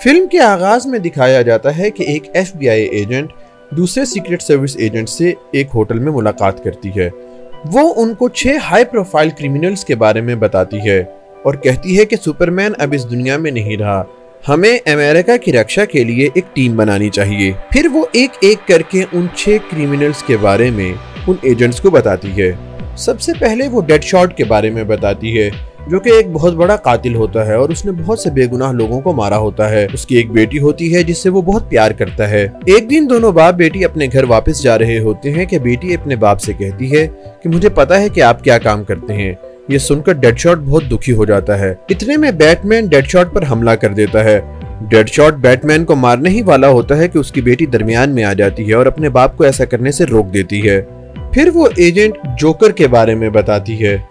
Film के आगाज में दिखाया जाता है कि एक एफबीआई एजेंट दूसरे सीक्रेट सर्विस एजेंट से एक होटल में मुलाकात करती है। वो उनको 6 हाई प्रोफाइल क्रिमिनल्स के बारे में बताती है और कहती है कि सुपरमैन अब इस दुनिया में नहीं रहा, हमें अमेरिका की रक्षा के लिए एक टीम बनानी चाहिए। फिर वो एक एक करके उन 6 क्रिमिनल्स के बारे में उन एजेंट्स को बताती है। सबसे पहले वो डेडशॉट के बारे में बताती है, जो कि एक बहुत बड़ा कातिल होता है और उसने बहुत से बेगुनाह लोगों को मारा होता है। उसकी एक बेटी होती है जिससे वो बहुत प्यार करता है। एक दिन दोनों बाप बेटी अपने घर वापस जा रहे होते हैं कि बेटी अपने बाप से कहती है कि मुझे पता है कि आप क्या काम करते हैं। ये सुनकर डेडशॉट बहुत दुखी हो जाता है। इतने में बैटमैन डेडशॉट पर हमला कर देता है। डेडशॉट बैटमैन को मारने ही वाला होता है कि उसकी बेटी दरमियान में आ जाती है और अपने बाप को ऐसा करने से रोक देती है। फिर वो एजेंट जोकर के बारे में बताती है।